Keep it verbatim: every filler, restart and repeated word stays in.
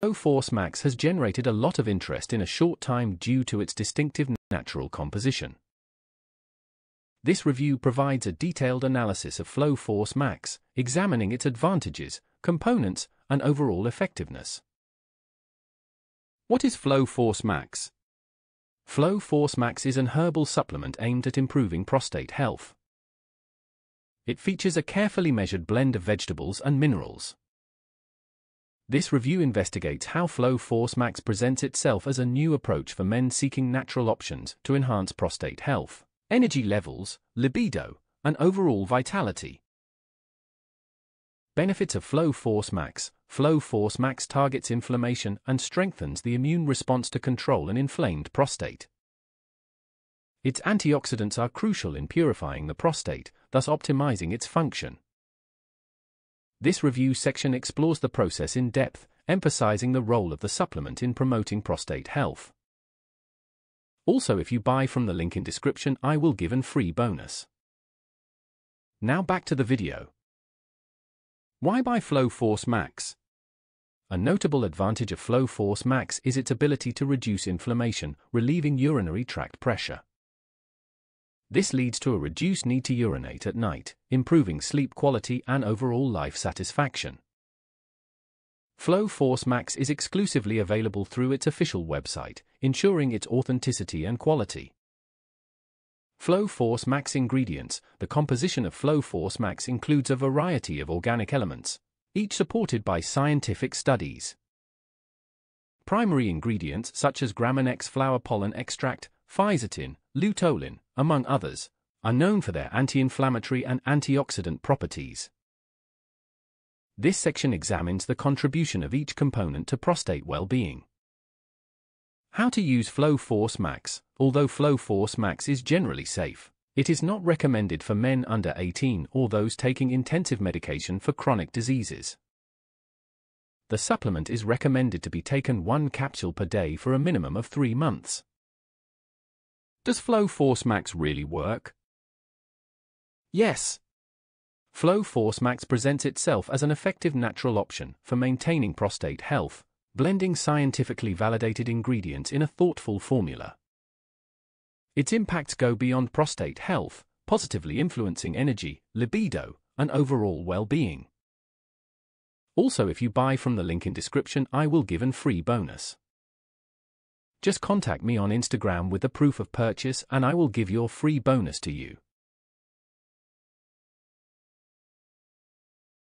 Flow Force Max has generated a lot of interest in a short time due to its distinctive natural composition. This review provides a detailed analysis of Flow Force Max, examining its advantages, components, and overall effectiveness. What is Flow Force Max? Flow Force Max is an herbal supplement aimed at improving prostate health. It features a carefully measured blend of vegetables and minerals. This review investigates how Flow Force Max presents itself as a new approach for men seeking natural options to enhance prostate health, energy levels, libido, and overall vitality. Benefits of Flow Force Max. Flow Force Max targets inflammation and strengthens the immune response to control an inflamed prostate. Its antioxidants are crucial in purifying the prostate, thus optimizing its function. This review section explores the process in depth, emphasizing the role of the supplement in promoting prostate health. Also, if you buy from the link in description, I will give a free bonus. Now back to the video. Why buy Flow Force Max? A notable advantage of Flow Force Max is its ability to reduce inflammation, relieving urinary tract pressure. This leads to a reduced need to urinate at night, improving sleep quality and overall life satisfaction. Flow Force Max is exclusively available through its official website, ensuring its authenticity and quality. Flow Force Max ingredients. The composition of Flow Force Max includes a variety of organic elements, each supported by scientific studies. Primary ingredients such as Graminex flower pollen extract, Fisetin, Lutolin, among others, are known for their anti-inflammatory and antioxidant properties. This section examines the contribution of each component to prostate well-being. How to use Flow Force Max. Although Flow Force Max is generally safe, it is not recommended for men under eighteen or those taking intensive medication for chronic diseases. The supplement is recommended to be taken one capsule per day for a minimum of three months. Does Flow Force Max really work? Yes. Flow Force Max presents itself as an effective natural option for maintaining prostate health, blending scientifically validated ingredients in a thoughtful formula. Its impacts go beyond prostate health, positively influencing energy, libido, and overall well-being. Also, if you buy from the link in description, I will give a free bonus. Just contact me on Instagram with the proof of purchase and I will give your free bonus to you.